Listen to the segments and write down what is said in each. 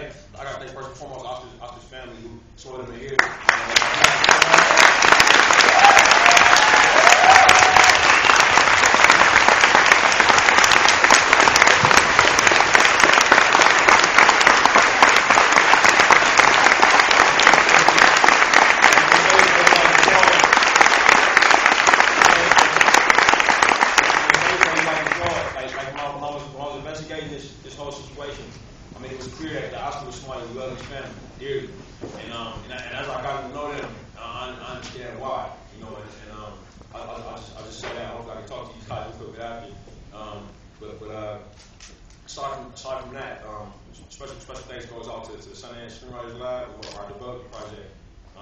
I gotta thank first and foremost Oscar's family who swore them in here. This whole situation, I mean, it was clear that the Oscar was somebody who loved his family dearly, and as I got to know them, I understand why, I just said that. I hope I can talk to you guys a little bit after. Aside from that, special thanks goes out to the Sundance Screenwriters Lab for our development project. I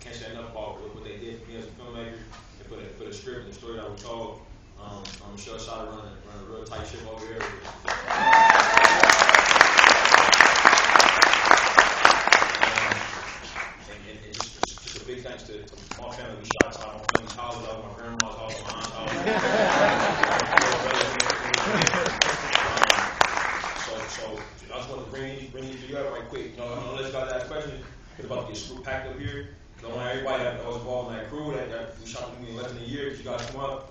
can't say enough about what they did for me as a filmmaker and for the script and the story that we told. I'm sure Shada run a real tight ship over here. And just a big thanks to my family. We shot my family's house, my grandma's house, my aunt's house. So I just want to bring these to you right quick. Unless you got that question, it's about to get screwed packed up here. Don't want everybody that was involved in that crew that we shot with me in less than a year. You guys come up.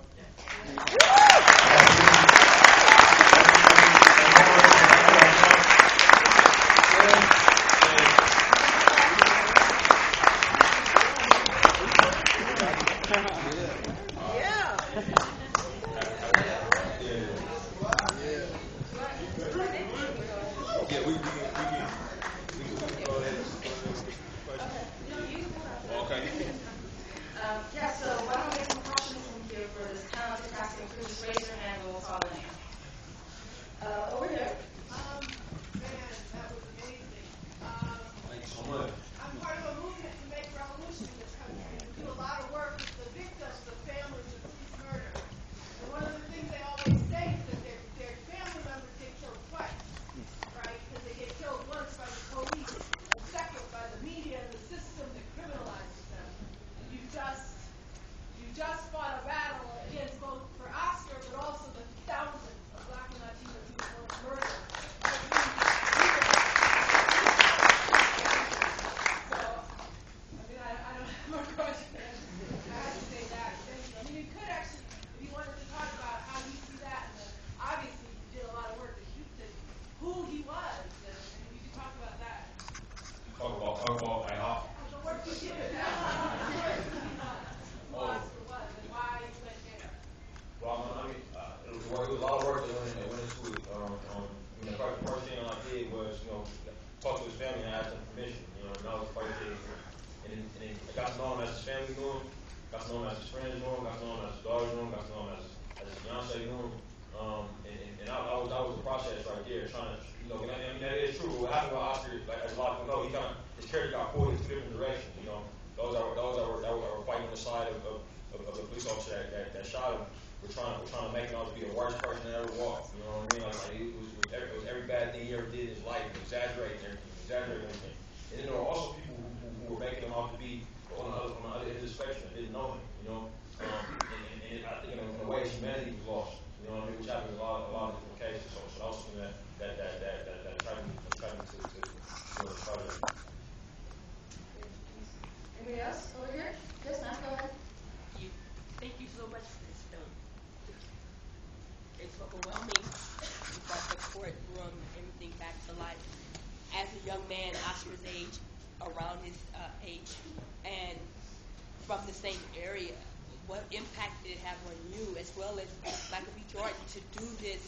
To do this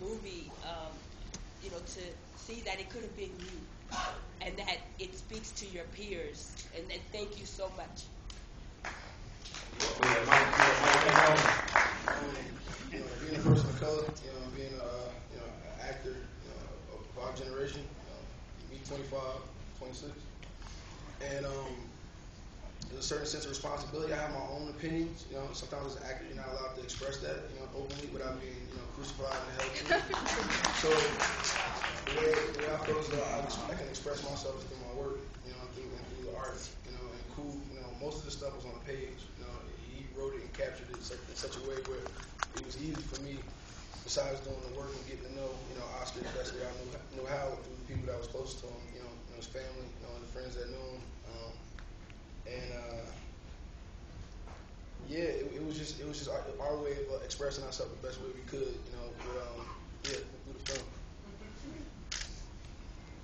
movie, to see that it could have been you, and that it speaks to your peers, and thank you so much. Being a person of color, being an actor of our generation, me 25, 26, and there's a certain sense of responsibility. I have my own opinions. Sometimes as an actor, you're not allowed to express that, openly without being, crucified and held. So the way I feel is that I can express myself through my work, through the art, and cool. Most of the stuff was on the page. He wrote it and captured it in such a way where it was easy for me. Besides doing the work and getting to know, Oscar the best way I knew how through the people that was close. close to him, you know his family, and the friends that knew him. It was just our way of expressing ourselves the best way we could, through the film.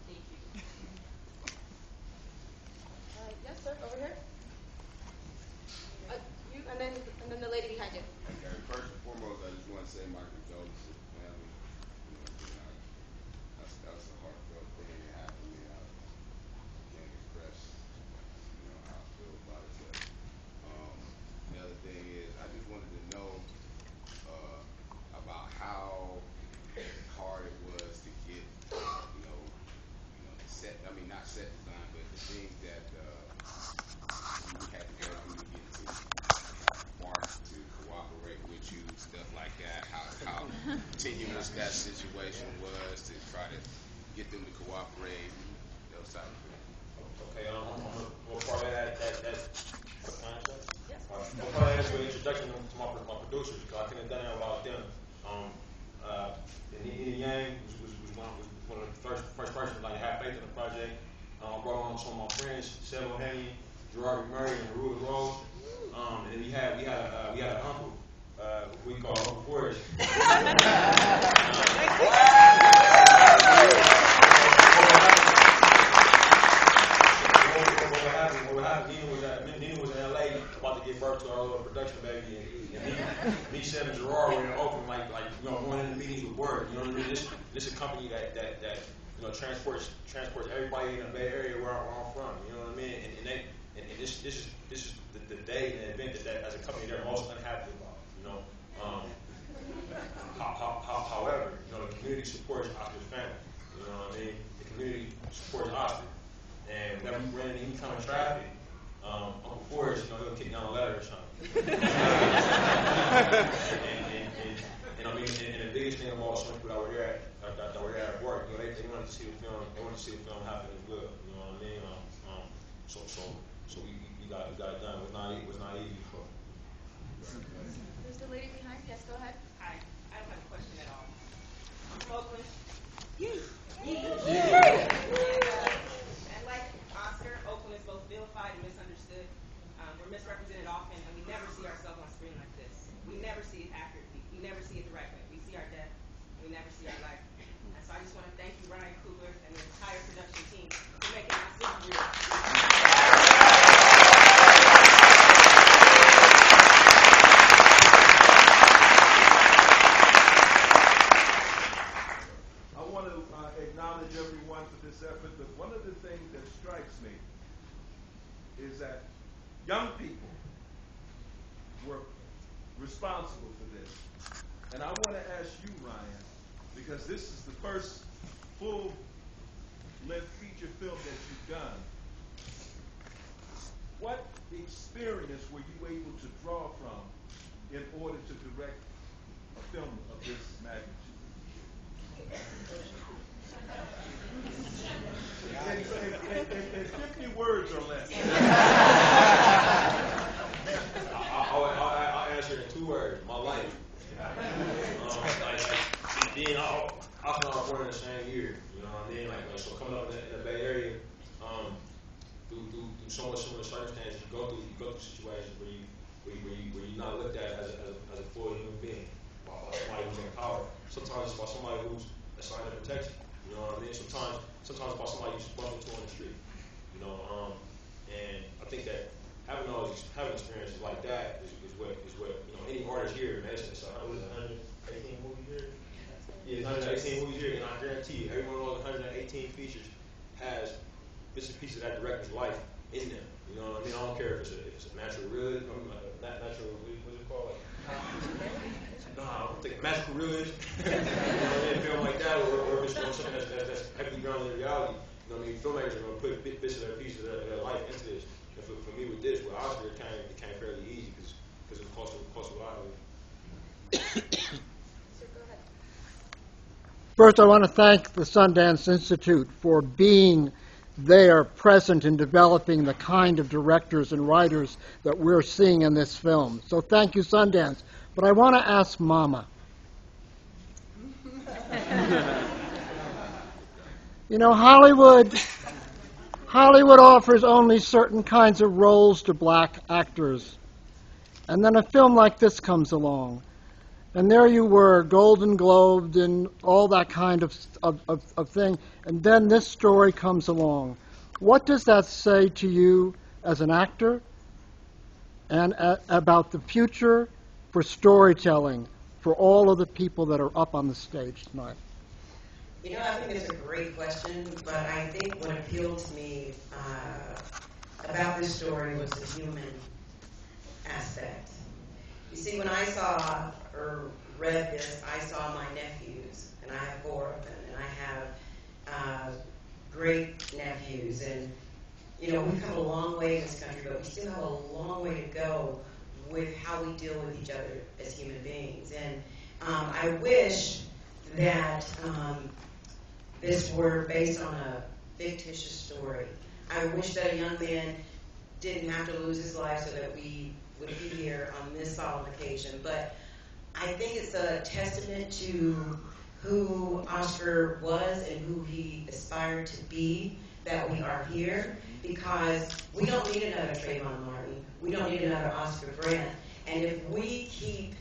Thank you. Yes, sir, over here. You, and then the lady behind you. Okay, first and foremost, I just want to say my condolences. That's a heartfelt thing that happened to me. I can't express, how I feel about it. But, the other thing is, I just wanted to know about how hard it was to get, the set. I mean, not set design, but the things that you had to go through to get to Mark to cooperate with you, stuff like that. How tenuous that situation was to try to get them to cooperate, those type of things. Okay, what part of that contract? Yes. What part of that is your introduction to my producers, because I think I've done that about them. And Yang was one of the first persons I had faith in the project. Brought on some of my friends, Sebo Haney, Gerard Murray, and Rue Rose. And we had an uncle. We call him Forrest. What happened, Nina was in LA about to give birth to our little production baby, and me, Seb, and Gerard were in Oakland, going into meetings with Word. You know what I mean? This a company that transports everybody in the Bay Area where I'm from. You know what I mean? And this is the day and the event that as a company they're most unhappy about. However, the community supports Oscar's family. You know what I mean? The community supports Oscar. And whenever we ran into any kind of traffic, Uncle Forrest, he'll kick down a letter or something. and the biggest thing of all, some people that were there at work, they wanted to see the film. They wanted to see the film happen as well. You know what I mean? So we got it done. It was not easy for. There's the lady behind. Yes, go ahead. Hi. I don't have a question at all. I'm from Oakland. And like Oscar, Oakland is both vilified and misunderstood. We're misrepresented often, and we never see ourselves on screen like this. We never see it accurately. We never see it the right way. We see our death. We never see our life. And so I just want to thank you, Ryan Coogler, and the entire production team for making this super real. Acknowledge everyone for this effort, but one of the things that strikes me is that young people were responsible for this. And I want to ask you, Ryan, because this is the first full-length feature film that you've done. What experience were you able to draw from in order to direct a film of this magnitude? In 50 words or less. I'll answer it in 2 words. My life. Then I started recording the same year. You know what I mean? So coming up in the Bay Area, through so much similar circumstances, you go through situations where you're not looked at as a full human being. By somebody who's in power. Sometimes it's by somebody who's assigned to protection. You know what I mean? Sometimes by somebody you just bump into on the street. You know, and I think that having experiences like that is what any artist here in Madison. So what is 118 movies here? Yeah, 118 movies here, and I guarantee you, every one of those 118 features has bits and pieces of that director's life in them. You know what I mean? I don't care if it's a natural realism, what's it called? I don't think magical realism, a film like that, or if it's something that's heavily grounded in reality. You know what I mean? Filmmakers are going to put bits of their pieces of their life into this. And for me with this, with Oscar, it came fairly easy because it cost a lot of it. Sir, go ahead. First, I want to thank the Sundance Institute for being there, present in developing the kind of directors and writers that we're seeing in this film. So thank you, Sundance. But I want to ask Mama. You know, Hollywood offers only certain kinds of roles to black actors. And then a film like this comes along. And there you were, Golden Globed and all that kind of thing. And then this story comes along. What does that say to you as an actor and about the future for storytelling for all of the people that are up on the stage tonight? You know, I think it's a great question, but I think what appealed to me about this story was the human aspect. You see, when I saw or read this, I saw my nephews, and I have 4 of them, and I have great nephews, and you know, we've come a long way in this country, but we still have a long way to go with how we deal with each other as human beings. And I wish that this were based on a fictitious story. I wish that a young man didn't have to lose his life so that we would be here on this solemn occasion. But I think it's a testament to who Oscar was and who he aspired to be that we are here, because we don't need another Trayvon Martin. We don't need another Oscar Grant. And if we keep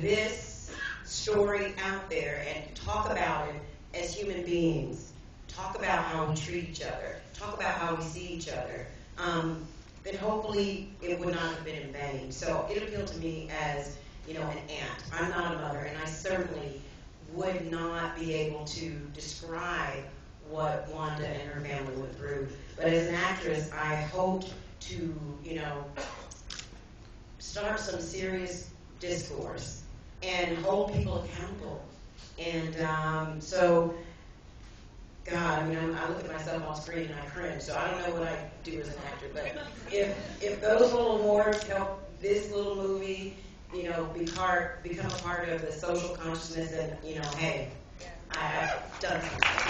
this story out there and talk about it as human beings, talk about how we treat each other, talk about how we see each other, then hopefully it would not have been in vain. So it appealed to me as, you know, an aunt. I'm not a mother, and I certainly would not be able to describe what Wanda and her family went through. But as an actress, I hoped to, you know, start some serious discourse and hold people accountable. And so, God, I mean, I look at myself on screen and I cringe, so I don't know what I do as an actor, but if those little awards help this little movie, you know, become a part of the social consciousness, and, you know, hey, I've done something.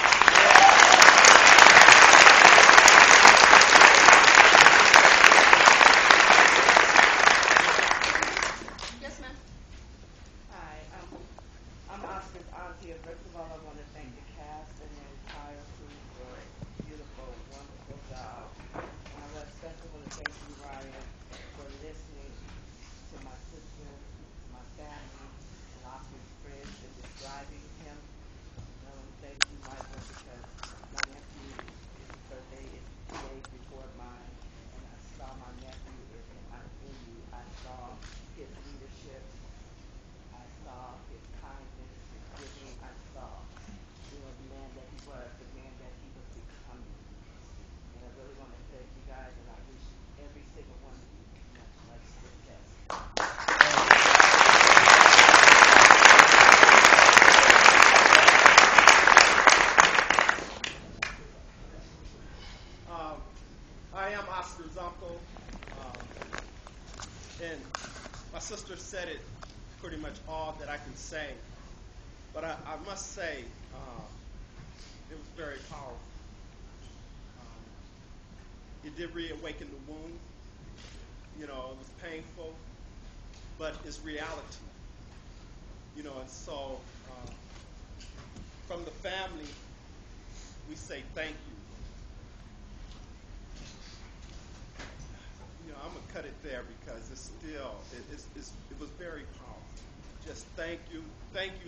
Sister said it pretty much all that I can say, but I must say it was very powerful. It did reawaken the wound. You know, it was painful, but it's reality. You know, and so from the family, we say thank you. You know, I'm gonna cut it there, because it's still, it was very powerful. Just thank you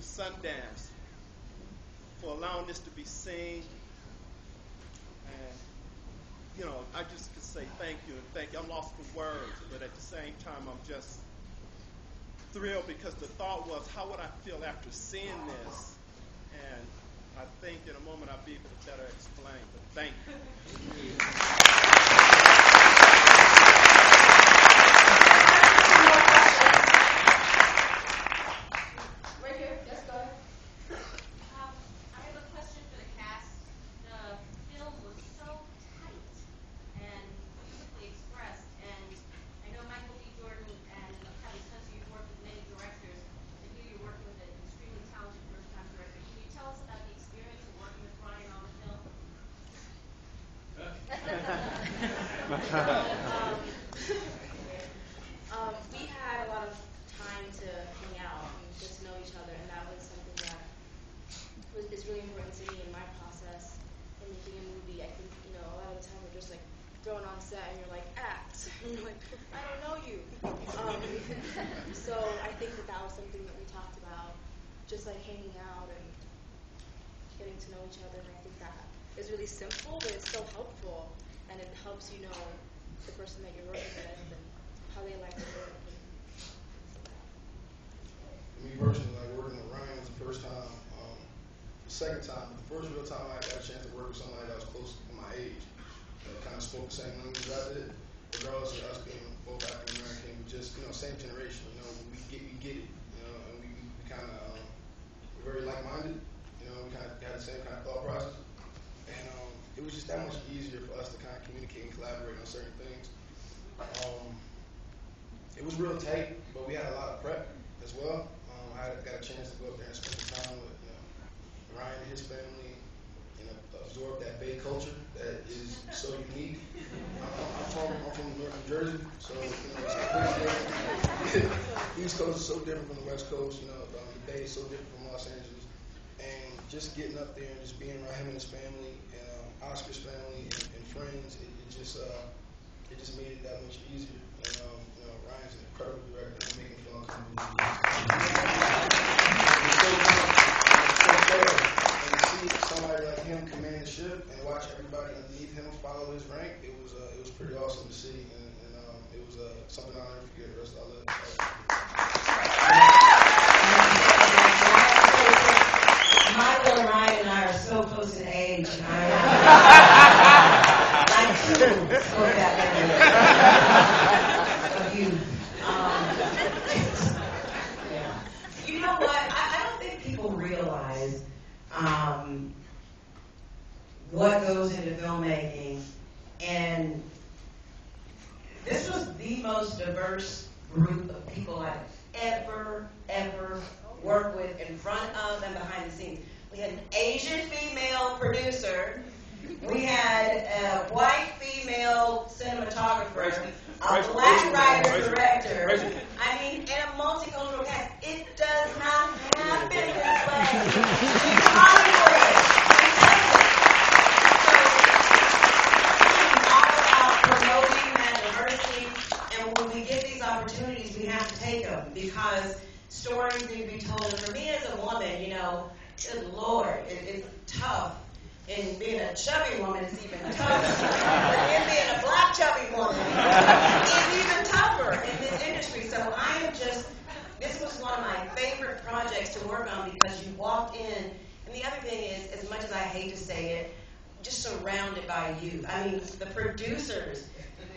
Sundance for allowing this to be seen. And you know, I just could say thank you and thank you. I'm lost for words, but at the same time, I'm just thrilled, because the thought was, how would I feel after seeing this? And I think in a moment I'll be able to better explain, but thank you. We had a lot of time to hang out and get to know each other, and that was something that is really important to me in my process. house. And I'm like, I don't know you. So I think that that was something that we talked about, just like hanging out and getting to know each other. And I think that is really simple, but it's so helpful. And it helps you know the person that you're working with and how they like to work. Me personally, like working with Ryan was the first time, the second time, but the first real time I got a chance to work with somebody that was close to my age, that kind of spoke the same language as I did, regardless of us being both African American, just, you know, same generation, you know, we get it, you know, and we kind of, we're very like-minded, you know, we kind of had the same kind of thought process, and it was just that much easier for us to kind of communicate and collaborate on certain things. It was real tight, but we had a lot of prep as well. I got a chance to go up there and spend some time with Ryan and his family, and absorb that Bay culture that is so unique. I'm from New Jersey, so it's the East Coast is so different from the West Coast. You know, the Bay is so different from Los Angeles, and just getting up there and just being around him and his family, and Oscar's family and friends, it just made it that much easier. And you know, Ryan's an incredible director. I'm making fun company. And to see somebody like him command the ship and watch everybody underneath him follow his rank, it was pretty awesome to see, and it was something I'll never forget the rest of my life. Michael and Ryan and I are so close in age. You know what? I don't think people realize what goes into filmmaking, and this was the most diverse group of people I've ever worked with, in front of and behind the scenes. We had an Asian female producer. We had a white female cinematographer, a black writer director. I mean, and a multicultural cast. It does not happen this way in Hollywood. It's all about promoting that diversity, and when we get these opportunities, we have to take them, because stories need to be told. And for me as a woman, you know, good Lord, it's tough. And being a chubby woman is even tougher. And being a black chubby woman is even tougher in this industry. So this was one of my favorite projects to work on, because you walked in, and the other thing is, as much as I hate to say it, just surrounded by youth. I mean, the producers,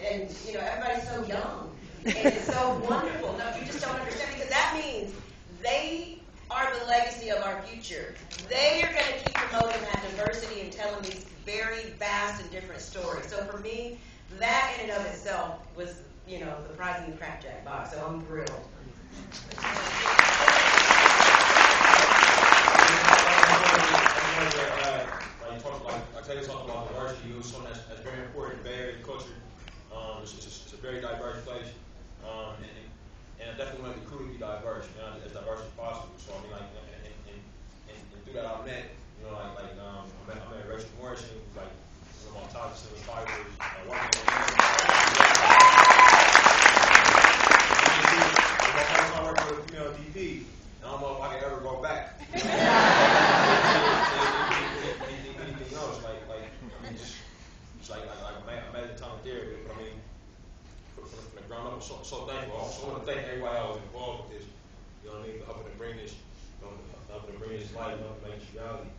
and you know, everybody's so young. And it's so wonderful. No, you just don't understand, because that means they are the legacy of our future. They are going to keep promoting that diversity and telling these very vast and different stories. So for me, that in and of itself was, you know, the prize in the Crackjack box. So I'm thrilled. I tell you something about diversity. It was something that's very important in the Bay Area culture. It's a very diverse place. And I definitely wanted the crew to be diverse, you know, as diverse as possible. So I mean, like, and through that I met, you know, I met Rachel Morrison, who's like one of my top cinematographers. I worked with a female DP, and I don't know if I can ever go back. Anything else? Like, I mean, just like I met the time there, but I mean, from the ground up, I'm so thankful. I also want to thank everybody that was involved with this. You know what I mean? Helping to bring this, helping to bring this life, helping to make this reality.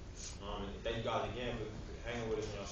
And thank you guys again for hanging with us